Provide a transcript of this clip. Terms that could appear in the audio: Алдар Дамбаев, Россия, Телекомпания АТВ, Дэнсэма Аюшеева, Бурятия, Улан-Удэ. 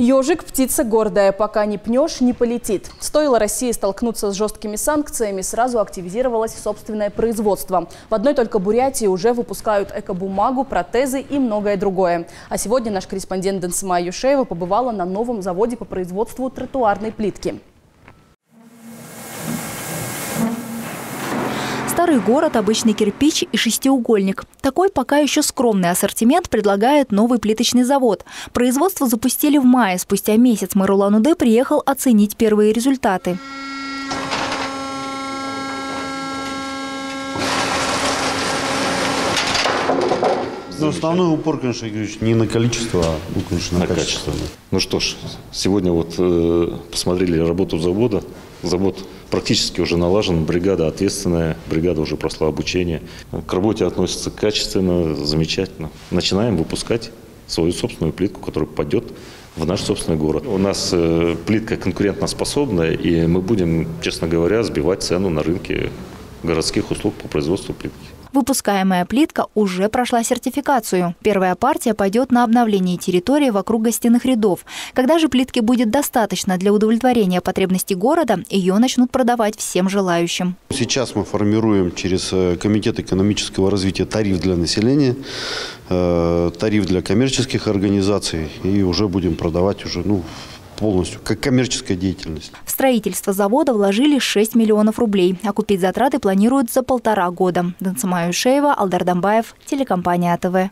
Ежик – птица гордая, пока не пнешь – не полетит. Стоило России столкнуться с жесткими санкциями, сразу активизировалось собственное производство. В одной только Бурятии уже выпускают экобумагу, протезы и многое другое. А сегодня наш корреспондент Дэнсэма Аюшеева побывала на новом заводе по производству тротуарной плитки. Старый город, обычный кирпич и шестиугольник. Такой пока еще скромный ассортимент предлагает новый плиточный завод. Производство запустили в мае. Спустя месяц мэр Улан-Удэ приехал оценить первые результаты. Но основной упор, конечно, не на количество, а конечно, на качество. Ну что ж, сегодня вот посмотрели работу завода. Завод практически уже налажен, бригада ответственная, бригада уже прошла обучение. К работе относится качественно, замечательно. Начинаем выпускать свою собственную плитку, которая попадет в наш собственный город. У нас плитка конкурентоспособная, и мы будем, честно говоря, сбивать цену на рынке городских услуг по производству плитки. Выпускаемая плитка уже прошла сертификацию. Первая партия пойдет на обновление территории вокруг гостиных рядов. Когда же плитки будет достаточно для удовлетворения потребностей города, ее начнут продавать всем желающим. Сейчас мы формируем через Комитет экономического развития тариф для населения, тариф для коммерческих организаций и уже будем продавать уже, полностью, как коммерческая деятельность. В строительство завода вложили 6 миллионов рублей, а купить затраты планируют за 1,5 года. Дэнсэма Аюшеева, Алдар Дамбаев, телекомпания АТВ.